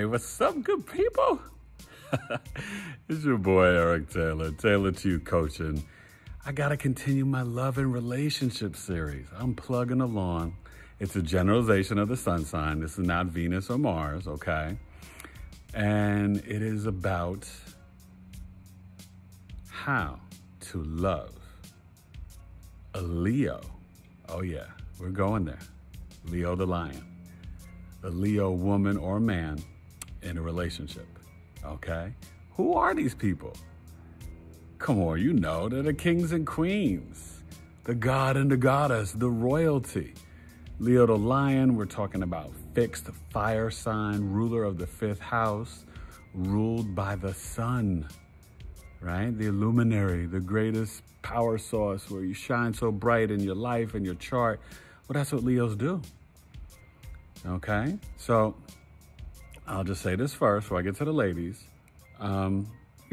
Hey, what's up, good people? It's your boy, Eric Taylor, Taylored2UCoaching. I gotta continue my love and relationship series. I'm plugging along. It's a generalization of the sun sign. This is not Venus or Mars, okay? And it is about how to love a Leo. Oh yeah, we're going there. Leo the lion. A Leo woman or man in a relationship, okay? Who are these people? Come on, you know, they're the kings and queens, the god and the goddess, the royalty. Leo the lion, we're talking about fixed fire sign, ruler of the fifth house, ruled by the sun, right? The luminary, the greatest power source where you shine so bright in your life and your chart. Well, that's what Leos do. Okay, so I'll just say this first before I get to the ladies. You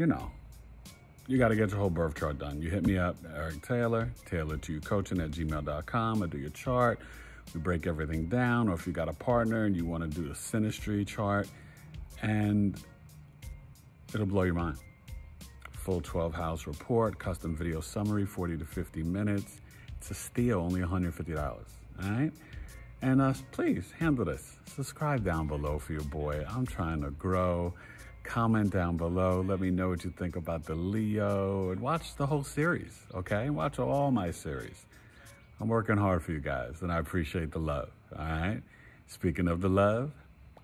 know, you got to get your whole birth chart done. You hit me up, Eric Taylor, Taylored2UCoaching@gmail.com. I do your chart. We break everything down. Or if you got a partner and you want to do a synastry chart, and it'll blow your mind. Full 12-house report, custom video summary, 40 to 50 minutes. It's a steal, only $150, all right? And please handle this. Subscribe down below for your boy. I'm trying to grow. Comment down below. Let me know what you think about the Leo. And watch the whole series, okay? Watch all my series. I'm working hard for you guys, and I appreciate the love, all right? Speaking of the love,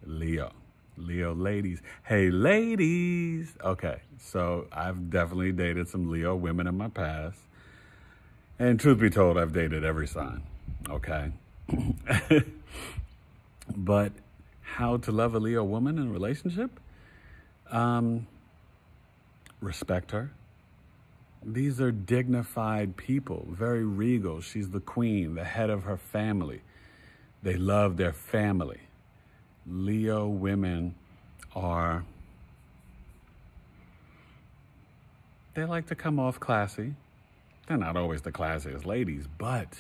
Leo. Leo ladies. Hey, ladies! Okay, so I've definitely dated some Leo women in my past. And truth be told, I've dated every sign, okay? But how to love a Leo woman in a relationship? Respect her. These are dignified people, very regal. She's the queen, the head of her family. They love their family. Leo women are, they like to come off classy. They're not always the classiest ladies, but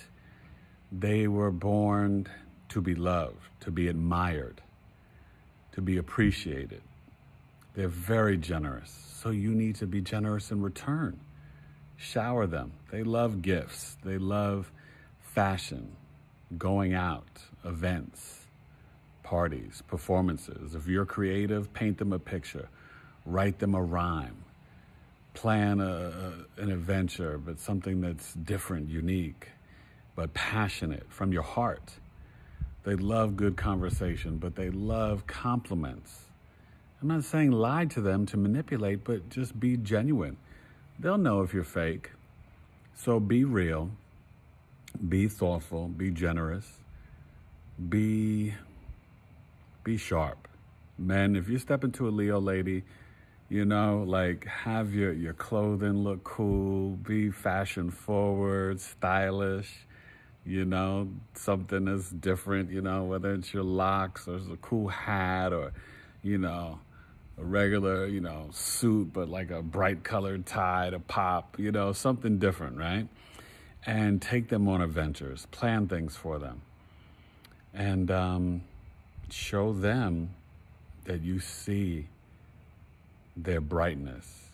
they were born to be loved, to be admired, to be appreciated. They're very generous, so you need to be generous in return. Shower them. They love gifts. They love fashion, going out, events, parties, performances. If you're creative, paint them a picture, write them a rhyme, plan an adventure, but something that's different, unique, but passionate from your heart. They love good conversation, but they love compliments. I'm not saying lie to them to manipulate, but just be genuine. They'll know if you're fake. So be real, be thoughtful, be generous, be sharp. Men, if you step into a Leo lady, you know, like, have your clothing look cool, be fashion forward, stylish, you know, something that's different, you know, whether it's your locks or a cool hat or, you know, a regular, you know, suit, but like a bright colored tie to pop, you know, something different, right? And take them on adventures, plan things for them, and show them that you see their brightness.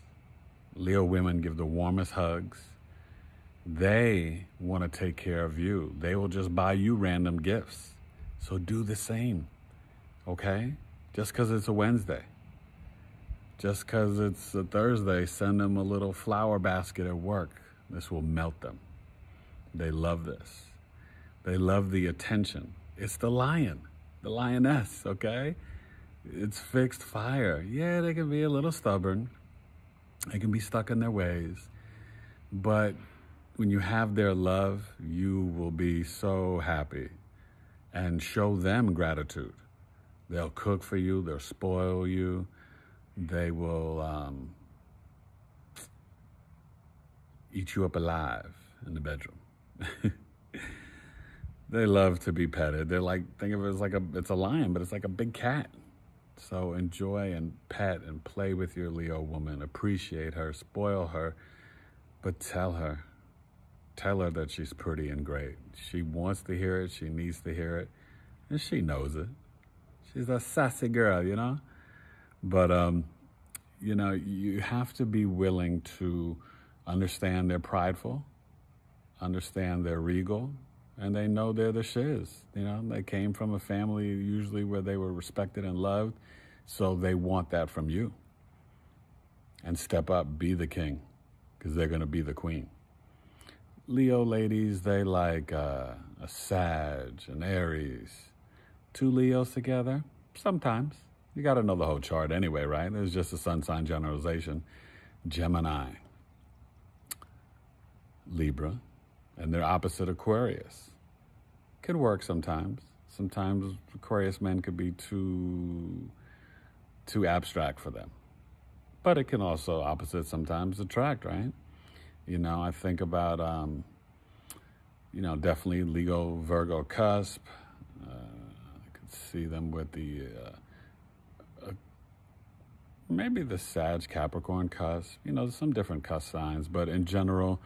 Leo women give the warmest hugs. They want to take care of you. They will just buy you random gifts. So do the same, okay? Just because it's a Wednesday, just because it's a Thursday, send them a little flower basket at work. This will melt them. They love this. They love the attention. It's the lion, the lioness, okay? It's fixed fire. Yeah, they can be a little stubborn. They can be stuck in their ways. But when you have their love, you will be so happy. And show them gratitude. They'll cook for you. They'll spoil you. They will eat you up alive in the bedroom. They love to be petted. They're like, think of it as like it's a lion, but it's like a big cat. So enjoy and pet and play with your Leo woman. Appreciate her, spoil her, but tell her that she's pretty and great. She wants to hear it, she needs to hear it, and she knows it. She's a sassy girl, you know? But, you know, you have to be willing to understand they're prideful, understand they're regal, and they know they're the shiz. You know, they came from a family usually where they were respected and loved, so they want that from you. And step up, be the king, because they're going to be the queen. Leo ladies, they like a Sag, an Aries. Two Leos together, sometimes. You got to know the whole chart anyway, right? There's just a sun sign generalization. Gemini, Libra, and their opposite Aquarius. Could work sometimes. Sometimes Aquarius men could be too abstract for them. But it can also opposite sometimes attract, right? You know, I think about, you know, definitely Leo, Virgo cusp. I could see them with the, maybe the Sag Capricorn cusp. You know, some different cusp signs, but in general,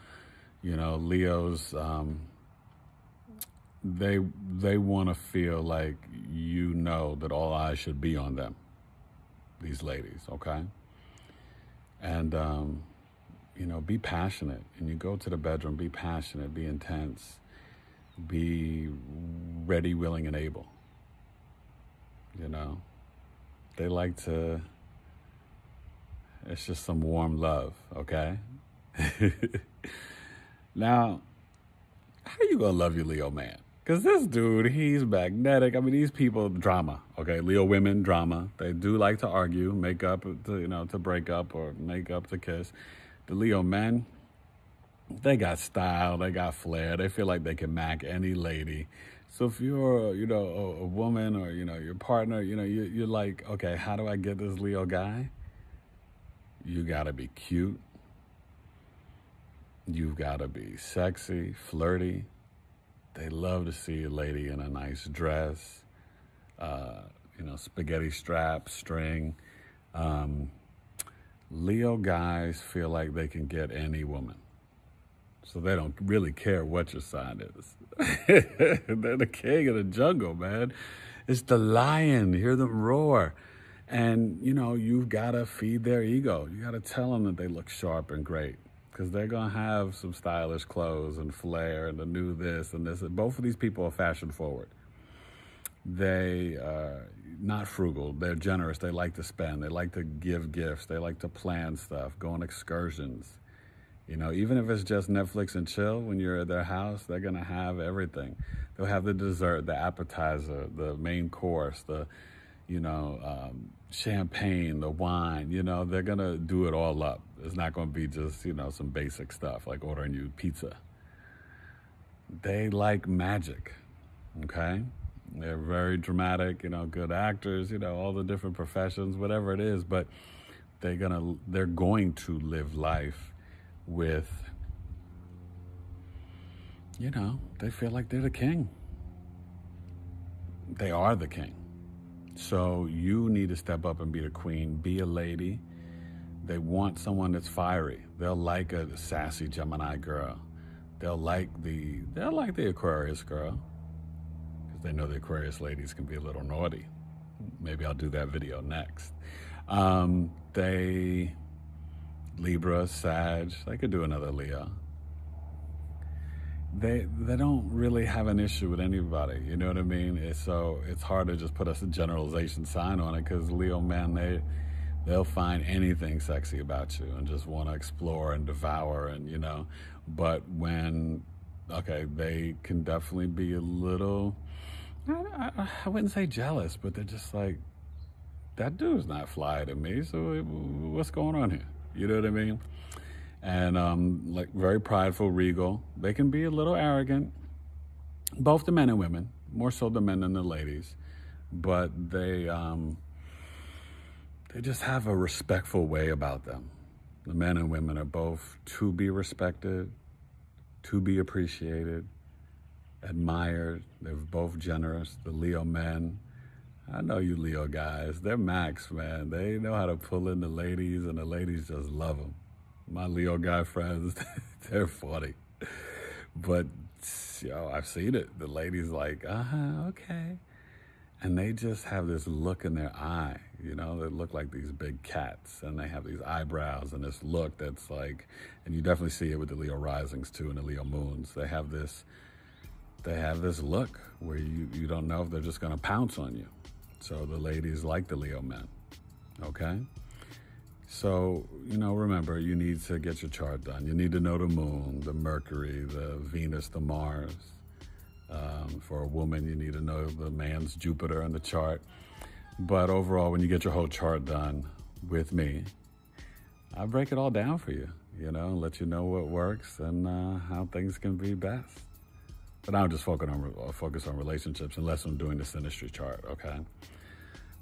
you know, Leos, they want to feel like, you know, that all eyes should be on them, these ladies, okay? And, you know, be passionate. And you go to the bedroom, be passionate, be intense, be ready, willing, and able. You know, they like to, it's just some warm love, okay? Now, how are you going to love your Leo man? Because this dude, he's magnetic. I mean, these people, drama, okay? Leo women, drama. They do like to argue, make up, to, you know, to break up or make up to kiss. The Leo men, they got style, they got flair. They feel like they can mack any lady. So if you're, you know, a woman or, you know, your partner, you know, you're like, okay, how do I get this Leo guy? You got to be cute. You've got to be sexy, flirty. They love to see a lady in a nice dress, you know, spaghetti strap, string. Leo guys feel like they can get any woman. So they don't really care what your sign is. They're the king of the jungle, man. It's the lion. Hear them roar. And, you know, you've got to feed their ego. You got to tell them that they look sharp and great, because they're going to have some stylish clothes and flair and the new this and this. Both of these people are fashion forward. They are not frugal. They're generous. They like to spend. They like to give gifts. They like to plan stuff, go on excursions. You know, even if it's just Netflix and chill, when you're at their house, they're going to have everything. They'll have the dessert, the appetizer, the main course, the, you know, champagne, the wine. You know, they're going to do it all up. It's not going to be just, you know, some basic stuff like ordering you pizza. They like magic, okay? They're very dramatic, you know, good actors, you know, all the different professions, whatever it is, but they're going to live life with, you know, they feel like they're the king. They are the king. So you need to step up and be the queen, be a lady. They want someone that's fiery. They'll like a sassy Gemini girl. They'll like the Aquarius girl, because they know the Aquarius ladies can be a little naughty. Maybe I'll do that video next. They, Libra, Sag, they could do another Leo. They don't really have an issue with anybody, you know what I mean? So it's hard to just put a generalization sign on it, because Leo men, they'll find anything sexy about you and just want to explore and devour and, you know. But when, okay, they can definitely be a little, I wouldn't say jealous, but they're just like, that dude's not fly to me, so what's going on here? You know what I mean? And like very prideful, regal. They can be a little arrogant, both the men and women, more so the men than the ladies. But they just have a respectful way about them. The men and women are both to be respected, to be appreciated, admired. They're both generous. The Leo men, I know you Leo guys, they're max, man. They know how to pull in the ladies, and the ladies just love them. My Leo guy friends, they're funny. But, yo, I've seen it. The lady's like, okay. And they just have this look in their eye, you know, they look like these big cats and they have these eyebrows and this look that's like, and you definitely see it with the Leo risings too and the Leo moons. They have this look where you don't know if they're just gonna pounce on you. So the ladies like the Leo men, okay? So, you know, remember, you need to get your chart done. You need to know the moon, the Mercury, the Venus, the Mars. For a woman, you need to know the man's Jupiter in the chart. But overall, when you get your whole chart done with me, I break it all down for you, you know, let you know what works and how things can be best. But I'm just focus on relationships unless I'm doing the synastry chart, okay?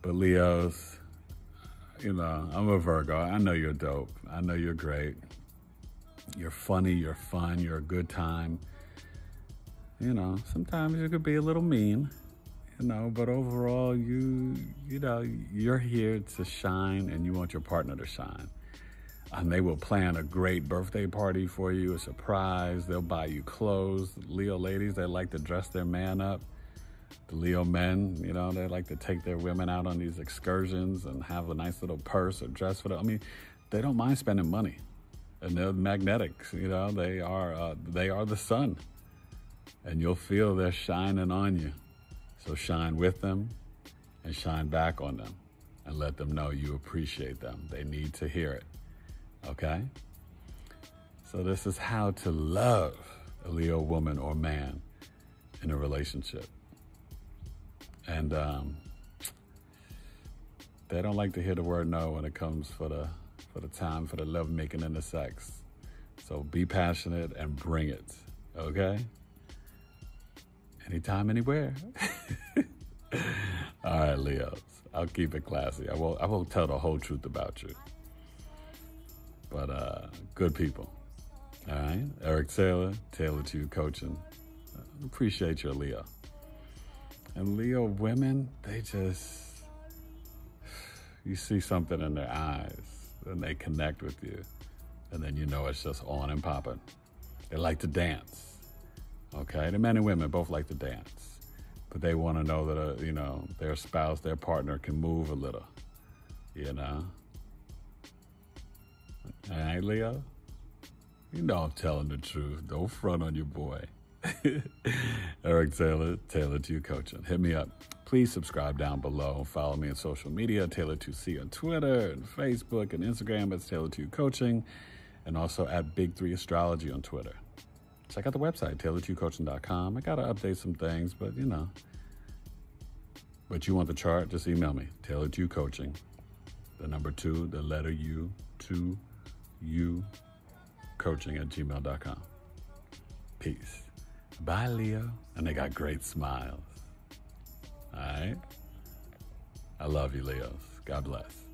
But Leos, you know, I'm a Virgo. I know you're dope. I know you're great. You're funny. You're fun. You're a good time. You know, sometimes you could be a little mean, you know, but overall, you know, you're here to shine and you want your partner to shine. And they will plan a great birthday party for you, a surprise. They'll buy you clothes. Leo ladies, they like to dress their man up. The Leo men, you know, they like to take their women out on these excursions and have a nice little purse or dress for them. I mean, they don't mind spending money. And they're magnetics, you know, they are the sun. And you'll feel they're shining on you. So shine with them and shine back on them and let them know you appreciate them. They need to hear it. Okay? So this is how to love a Leo woman or man in a relationship. And they don't like to hear the word no when it comes for the time, for the lovemaking and the sex. So be passionate and bring it, okay? Anytime, anywhere. All right, Leos, I'll keep it classy. I won't tell the whole truth about you. But good people, all right? Eric Taylor, Taylored2UCoaching. Appreciate your Leo. And Leo women, you see something in their eyes and they connect with you. And then you know it's just on and popping. They like to dance, okay? The men and women both like to dance, but they want to know that, you know, their spouse, their partner can move a little, you know? All right, Leo, you know I'm telling the truth. Don't front on your boy. Eric Taylor, Taylored2UCoaching. Hit me up. Please subscribe down below. Follow me on social media, Taylored2C on Twitter and Facebook and Instagram. It's Taylored2UCoaching and also at Big3Astrology on Twitter. Check out the website, Taylored2UCoaching.com. I got to update some things, but you know. But you want the chart, just email me, Taylored2UCoaching. The number 2, the letter U, 2UCoaching@gmail.com. Peace. Bye, Leo. And they got great smiles. All right? I love you, Leos. God bless.